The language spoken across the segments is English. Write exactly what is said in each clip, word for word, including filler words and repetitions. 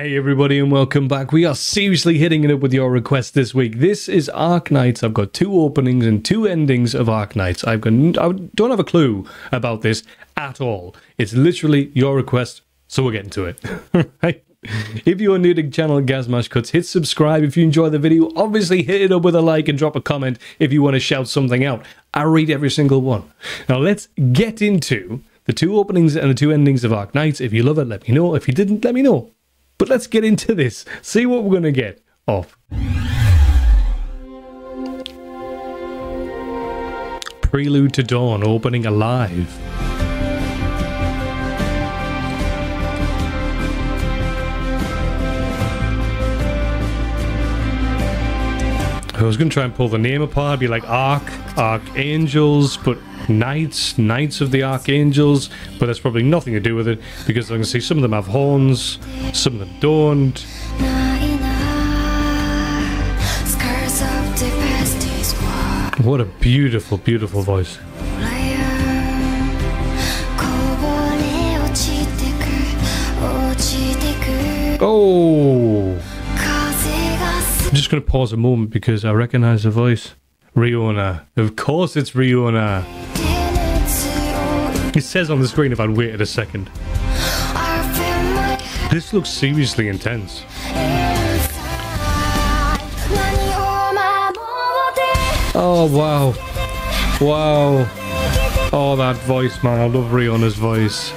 Hey everybody and welcome back. We are seriously hitting it up with your requests this week. This is Arknights. I've got two openings and two endings of Arknights. I've got, I don't have a clue about this at all. It's literally your request, so we're getting to it. Right? If you are new to the channel Gasmash Cuts, hit subscribe if you enjoy the video. Obviously hit it up with a like and drop a comment if you want to shout something out. I read every single one. Now let's get into the two openings and the two endings of Arknights. If you love it, let me know. If you didn't, let me know. But let's get into this, see what we're going to get off. Prelude to Dawn, opening alive. I was going to try and pull the name apart, be like Ark, Archangels, but Knights, Knights of the Archangels, but that's probably nothing to do with it, because I can see some of them have horns, some of them don't. What a beautiful, beautiful voice. Oh! I'm just going to pause a moment because I recognize the voice. Riona. Of course it's Riona. It says on the screen if I'd waited a second. This looks seriously intense. Oh, wow. Wow. Oh, that voice, man. I love Riona's voice.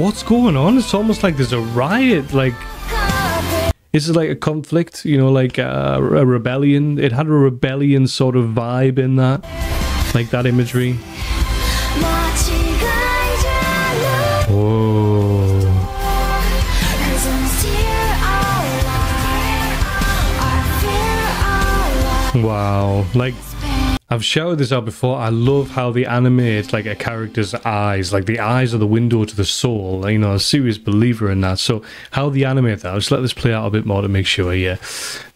What's going on? It's almost like there's a riot. Like, this is like a conflict, you know, like a, a rebellion. It had a rebellion sort of vibe in that, like that imagery. Whoa. Wow. Like, I've shouted this out before. I love how they animate like a character's eyes, like the eyes are the window to the soul. You know, I'm a serious believer in that. So how they animate that, I'll just let this play out a bit more to make sure. Yeah,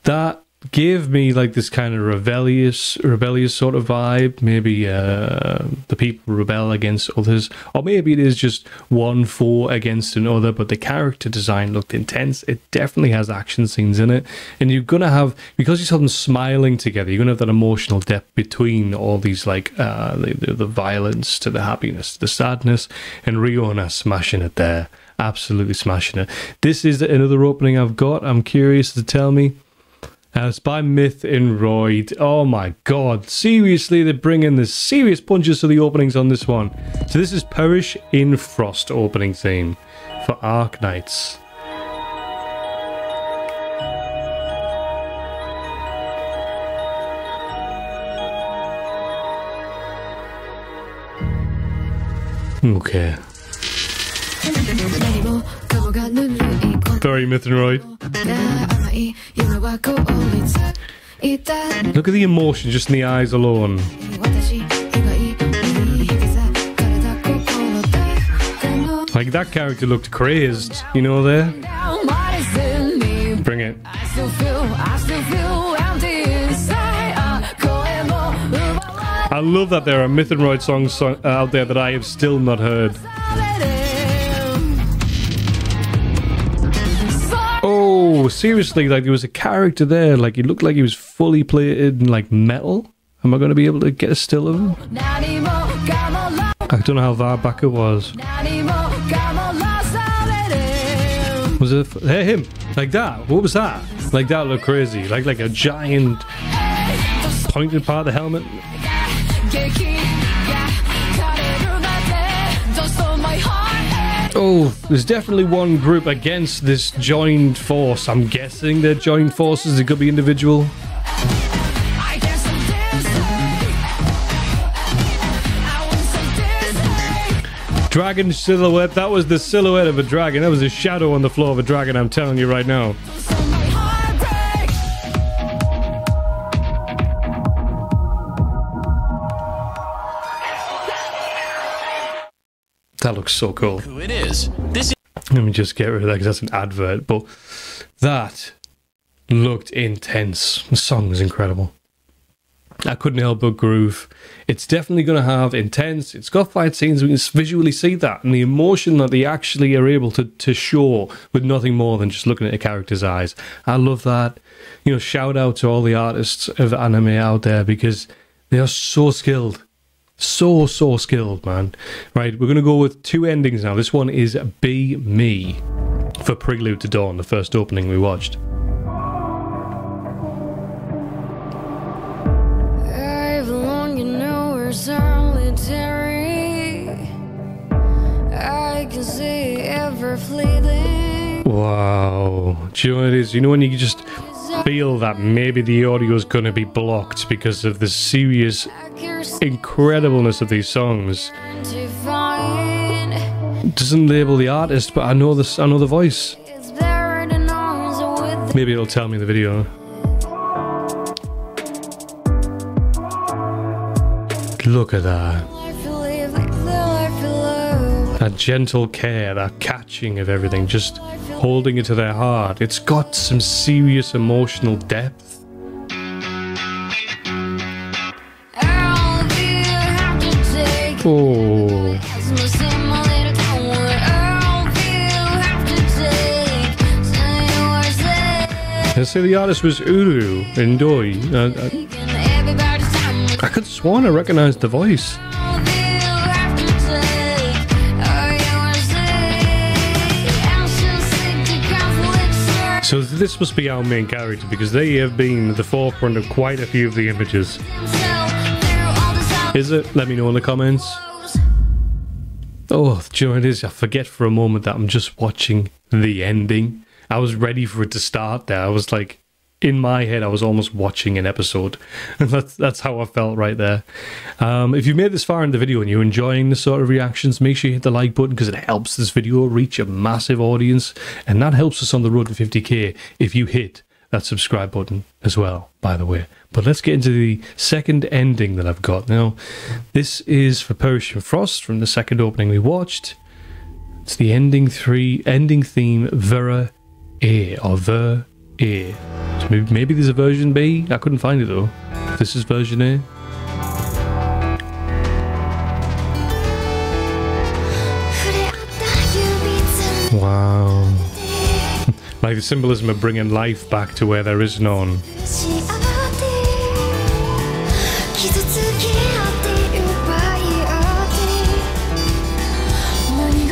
that gave me like this kind of rebellious, rebellious sort of vibe. Maybe uh, the people rebel against others, or maybe it is just one foe against another. But the character design looked intense. It definitely has action scenes in it, and you're gonna have, because you saw them smiling together, you're gonna have that emotional depth between all these, like uh, the, the the violence to the happiness, to the sadness, and Riona smashing it there, absolutely smashing it. This is another opening I've got. I'm curious to tell me. Uh, it's by Myth and Roid. Oh my god. Seriously, they're bringing the serious punches to the openings on this one. So this is Perish in Frost opening theme for Arknights. Okay. Very Myth and Roid. Look at the emotion just in the eyes alone. Like, that character looked crazed, you know, there. Bring it. I love that there are Myth and Roid songs out there that I have still not heard. Oh, seriously, like there was a character there, like he looked like he was fully plated in like metal. Am I going to be able to get a still of him? I don't know how far back it was. Was it hey, him? Like that? What was that? Like that looked crazy. Like like a giant pointed part of the helmet. Oh, there's definitely one group against this joined force. I'm guessing they're joined forces. It could be individual. Dragon silhouette. That was the silhouette of a dragon. That was a shadow on the floor of a dragon, I'm telling you right now. That looks so cool. Who it is. This is Let me just get rid of that because that's an advert, but that looked intense. The song was incredible. I couldn't help but groove. It's definitely going to have intense, it's got fight scenes, we can visually see that, and the emotion that they actually are able to, to show with nothing more than just looking at a character's eyes. I love that. You know, shout out to all the artists of anime out there, because they are so skilled. So, so skilled, man. Right, we're going to go with two endings now. This one is Be Me for Prelude to Dawn, the first opening we watched. Wow. Do you know what it is? You know when you just feel that maybe the audio is going to be blocked because of the serious incredibleness of these songs? Doesn't label the artist, but I know this. I know the voice. Maybe it'll tell me in the video. Look at that. That gentle care, that catching of everything, just holding it to their heart. It's got some serious emotional depth. Oh. I say the artist was Uru Indoy. I, I, I could have sworn I recognized the voice. So this must be our main character, because they have been at the forefront of quite a few of the images. Is it? Let me know in the comments. Oh, do you know what it is? I forget for a moment that I'm just watching the ending. I was ready for it to start there. I was like, in my head, I was almost watching an episode. And that's, that's how I felt right there. Um, if you've made this far in the video and you're enjoying this sort of reactions, make sure you hit the like button, because it helps this video reach a massive audience. And that helps us on the road to fifty K if you hit that subscribe button as well, by the way. But let's get into the second ending that I've got. Now, this is for Perish in Frost from the second opening we watched. It's the ending three, ending theme, Ver A, or Ver A. So maybe, maybe there's a version B. I couldn't find it though. This is version A. Wow. Like the symbolism of bringing life back to where there is none.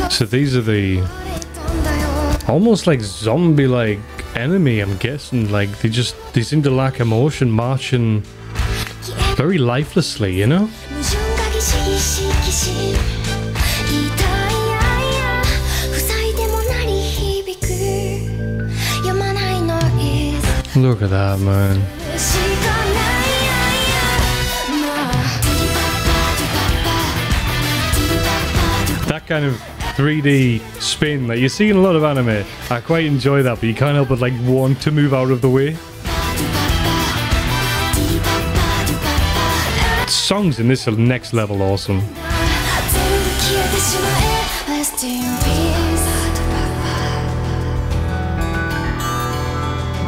So these are the almost like zombie-like enemy, I'm guessing. Like they just they seem to lack emotion, marching very lifelessly, you know. Look at that, man. That kind of three D spin that you see in a lot of anime, I quite enjoy that, but you can't help but like want to move out of the way. Songs in this are next level awesome.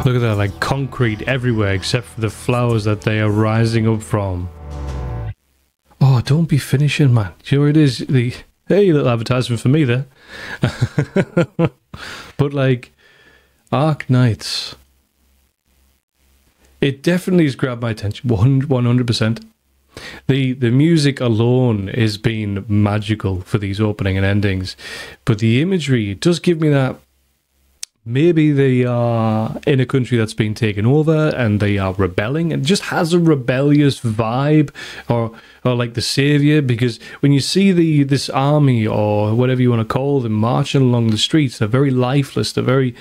Look at that, like concrete everywhere except for the flowers that they are rising up from. Oh, don't be finishing, man. Do you know what it is? The, hey, little advertisement for me there. But like, Arknights. It definitely has grabbed my attention, one hundred percent. The, the music alone has been magical for these opening and endings. But the imagery, it does give me that. Maybe they are in a country that's been taken over and they are rebelling. It just has a rebellious vibe, or or like the savior, because when you see the this army or whatever you want to call them marching along the streets, they're very lifeless. They're very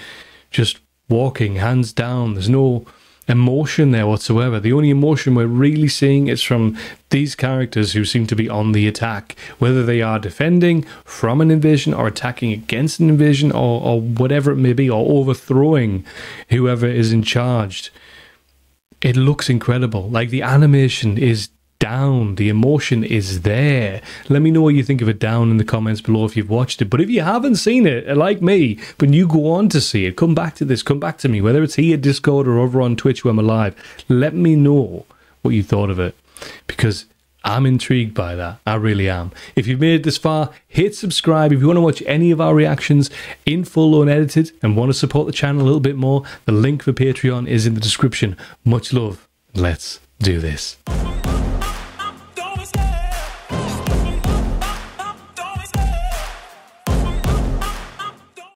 just walking, hands down. There's no emotion there whatsoever. The only emotion we're really seeing is from these characters who seem to be on the attack, whether they are defending from an invasion or attacking against an invasion, or, or whatever it may be, or overthrowing whoever is in charge. It looks incredible. Like the animation is down, the emotion is there. Let me know what you think of it down in the comments below if you've watched it. But if you haven't seen it, like me, when you go on to see it, come back to this, come back to me, whether it's here, Discord, or over on Twitch when I'm live. Let me know what you thought of it, because I'm intrigued by that. I really am. If you've made it this far, hit subscribe. If you want to watch any of our reactions in full or unedited and want to support the channel a little bit more, the link for Patreon is in the description. Much love. Let's do this.